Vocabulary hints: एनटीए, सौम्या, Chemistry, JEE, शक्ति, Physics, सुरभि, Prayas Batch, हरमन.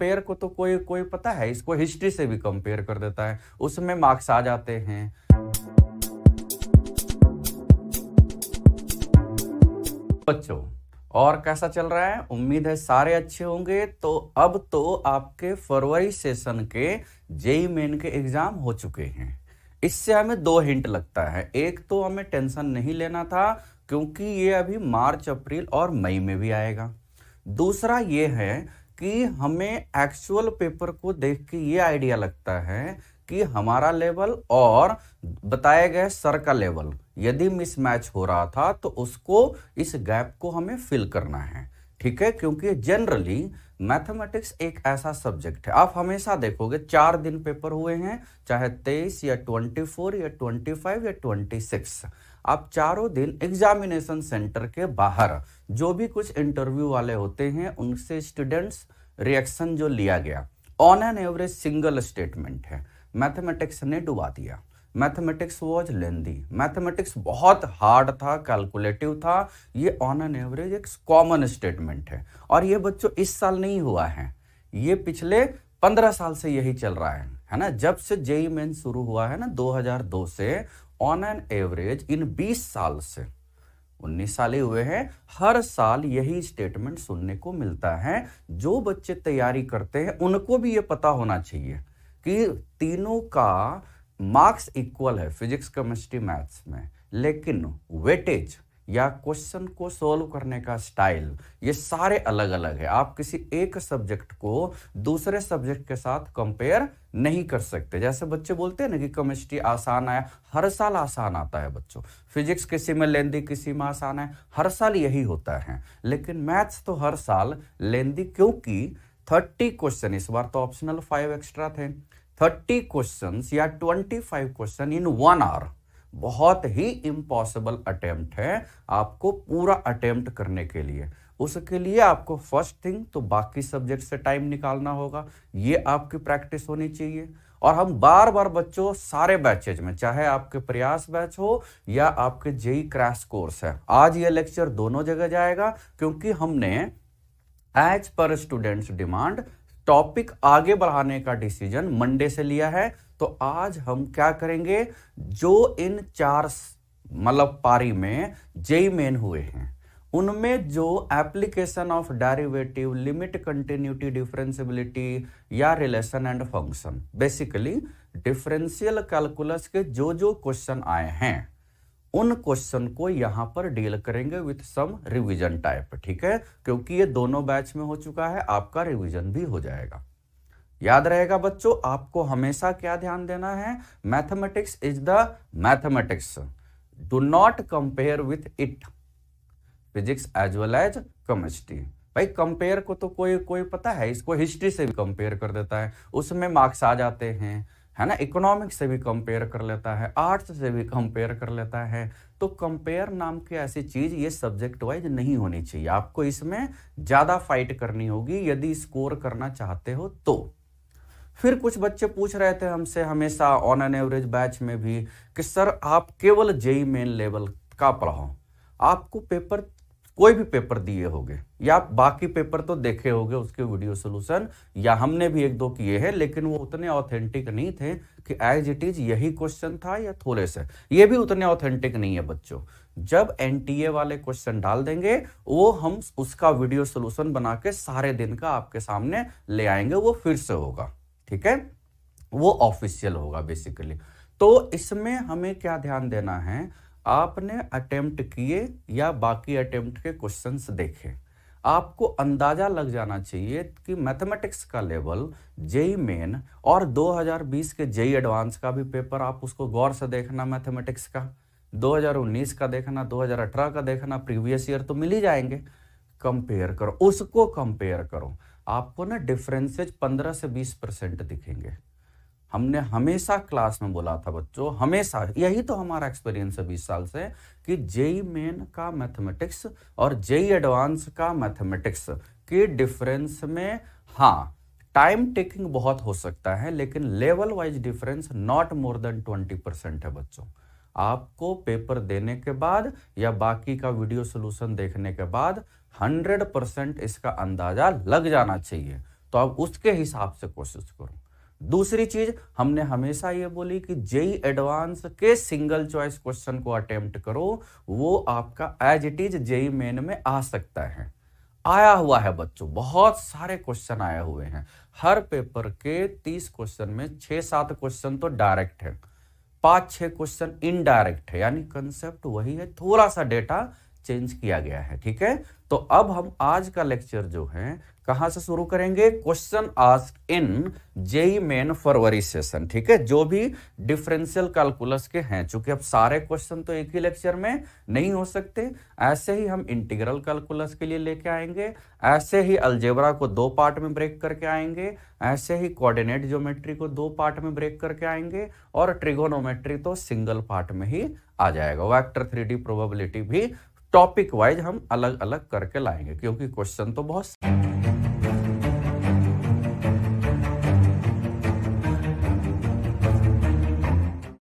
Pair को तो कोई कोई पता है, इसको हिस्ट्री से भी कंपेयर कर देता है, उसमें मार्क्स आ जाते हैं। बच्चों और कैसा चल रहा है, उम्मीद है सारे अच्छे होंगे। तो अब तो आपके फरवरी सेशन के जेईई मेन के एग्जाम हो चुके हैं। इससे हमें दो हिंट लगता है। एक तो हमें टेंशन नहीं लेना था क्योंकि ये अभी मार्च, अप्रैल और मई में भी आएगा। दूसरा ये है कि हमें एक्चुअल पेपर को देख के ये आइडिया लगता है कि हमारा लेवल और बताए गए सर का लेवल यदि मिसमैच हो रहा था तो उसको, इस गैप को हमें फिल करना है, ठीक है। क्योंकि जनरली मैथमेटिक्स एक ऐसा सब्जेक्ट है, आप हमेशा देखोगे 4 दिन पेपर हुए हैं, चाहे 23 या 24 या 25 या 26, आप चारों दिन एग्जामिनेशन सेंटर के बाहर जो भी कुछ इंटरव्यू वाले होते हैं उनसे स्टूडेंट्स रिएक्शन जो लिया गया on an average single statement है, मैथमेटिक्स ने डुबा दिया। मैथमेटिक्स वॉज लेंदी, मैथमेटिक्स बहुत हार्ड था, कैलकुलेटिव था। ये ऑन एन एवरेज एक कॉमन स्टेटमेंट है। और ये बच्चों इस साल नहीं हुआ है, ये पिछले 15 साल से यही चल रहा है ना। जब से जेईई मेन शुरू हुआ है ना 2002 से, ऑन एन एवरेज इन 20 साल से, 19 साल ही हुए हैं, हर साल यही स्टेटमेंट सुनने को मिलता है। जो बच्चे तैयारी करते हैं उनको भी ये पता होना चाहिए कि तीनों का मार्क्स इक्वल है फिजिक्स, केमिस्ट्री, मैथ्स में, लेकिन वेटेज या क्वेश्चन को सॉल्व करने का स्टाइल ये सारे अलग अलग है। आप किसी एक सब्जेक्ट को दूसरे सब्जेक्ट के साथ कंपेयर नहीं कर सकते। जैसे बच्चे बोलते हैं ना कि केमिस्ट्री आसान आया, हर साल आसान आता है बच्चों। फिजिक्स किसी में लेंदी, किसी में आसान है, हर साल यही होता है। लेकिन मैथ्स तो हर साल लेंदी, क्योंकि 30 क्वेश्चन, इस बार तो ऑप्शनल 5 एक्स्ट्रा थे, 30 क्वेश्चन या 25 क्वेश्चन इन 1 आवर, बहुत ही इम्पॉसिबल अटेम्प्ट है आपको पूरा अटेम्प्ट करने के लिए। उसके लिए आपको फर्स्ट थिंग तो बाकी सब्जेक्ट से टाइम निकालना होगा, ये आपकी प्रैक्टिस होनी चाहिए। और हम बार बार बच्चों सारे बैचेज में, चाहे आपके प्रयास बैच हो या आपके जेईई क्रैश कोर्स है, आज ये लेक्चर दोनों जगह जाएगा क्योंकि हमने as per students demand topic आगे बढ़ाने का डिसीजन मंडे से लिया है। तो आज हम क्या करेंगे, जो इन 4 पारी में जेईई मेन हुए हैं उनमें जो application of derivative, limit, continuity, differentiability या relation and function, basically differential calculus के जो क्वेश्चन आए हैं उन क्वेश्चन को यहाँ पर डील करेंगे विथ सम रिवीजन टाइप, ठीक है। क्योंकि ये दोनों बैच में हो चुका है, आपका रिवीजन भी हो जाएगा। याद रहेगा बच्चों, आपको हमेशा क्या ध्यान देना है, mathematics is the mathematics, do not compare with it, physics as well as chemistry. भाई कंपेयर को तो कोई कोई पता है, इसको हिस्ट्री से भी कंपेयर कर देता है, उसमें मार्क्स आ जाते हैं, है ना। इकोनॉमिक्स से भी कंपेयर कर लेता है, आर्ट्स से भी कंपेयर कर लेता है। तो कंपेयर नाम की ऐसी चीज़ ये सब्जेक्ट वाइज नहीं होनी चाहिए, आपको इसमें ज़्यादा फाइट करनी होगी यदि स्कोर करना चाहते हो तो। फिर कुछ बच्चे पूछ रहे थे हमसे हमेशा ऑन एन एवरेज बैच में भी कि सर आप केवल जेईई मेन लेवल का पढ़ाओ, आपको पेपर कोई भी पेपर दिए होंगे या आप बाकी पेपर तो देखे होंगे, उसके वीडियो सोल्यूशन या हमने भी 1-2 किए हैं, लेकिन वो उतने ऑथेंटिक नहीं थे कि एज इट इज यही क्वेश्चन था या थोड़े से, ये भी उतने ऑथेंटिक नहीं है बच्चों। जब एनटीए वाले क्वेश्चन डाल देंगे वो हम उसका वीडियो सोल्यूशन बना के सारे दिन का आपके सामने ले आएंगे, वो फिर से होगा, ठीक है, वो ऑफिशियल होगा बेसिकली। तो इसमें हमें क्या ध्यान देना है, आपने अटेम्प्ट किए या बाकी अटेम्प्ट के क्वेश्चंस देखे, आपको अंदाजा लग जाना चाहिए कि मैथमेटिक्स का लेवल जेईई मेन और 2020 के जेईई एडवांस का भी पेपर आप उसको गौर से देखना, मैथमेटिक्स का 2019 का देखना, 2018 का देखना, प्रीवियस ईयर तो मिल ही जाएंगे, कंपेयर करो, उसको कंपेयर करो। आपको ना डिफरेंसेज 15 से 20% दिखेंगे। हमने हमेशा क्लास में बोला था बच्चों, हमेशा, यही तो हमारा एक्सपीरियंस है 20 साल से, कि जेईई मेन का मैथमेटिक्स और जेईई एडवांस का मैथमेटिक्स के डिफरेंस में, हाँ टाइम टेकिंग बहुत हो सकता है, लेकिन level wise difference not more than 20% है बच्चों। आपको पेपर देने के बाद या बाकी का वीडियो सोल्यूशन देखने के बाद 100% इसका अंदाजा लग जाना चाहिए। तो आप उसके हिसाब से कोशिश करो। दूसरी चीज हमने हमेशा ये बोली कि जेईई एडवांस के सिंगल चॉइस क्वेश्चन को अटेम्प्ट करो, वो आपका as it is JEE main में आ सकता है, आया हुआ है बच्चों, बहुत सारे क्वेश्चन आए हुए हैं। हर पेपर के 30 क्वेश्चन में 6-7 क्वेश्चन तो डायरेक्ट है, 5-6 क्वेश्चन इनडायरेक्ट है, यानी कंसेप्ट वही है, थोड़ा सा डेटा चेंज किया गया है। ठीक है, तो अब हम आज का लेक्चर जो है कहां से शुरू करेंगे? Question ask in JEE main February session. ठीक है, जो भी डिफरेंशियल कैलकुलस के हैं, चूंकि अब सारे क्वेश्चन तो एक ही लेक्चर में नहीं हो सकते, ऐसे ही हम इंटीग्रल कैलकुलस के लिए लेके आएंगे, ऐसे ही अलजेब्रा को 2 पार्ट में ब्रेक करके आएंगे, ऐसे ही कोऑर्डिनेट ज्योमेट्री को 2 पार्ट में ब्रेक करके आएंगे, और ट्रिगोनोमेट्री तो सिंगल पार्ट में ही आ जाएगा। वेक्टर 3D प्रोबेबिलिटी भी टॉपिक वाइज हम अलग अलग करके लाएंगे, क्योंकि क्वेश्चन तो बहुत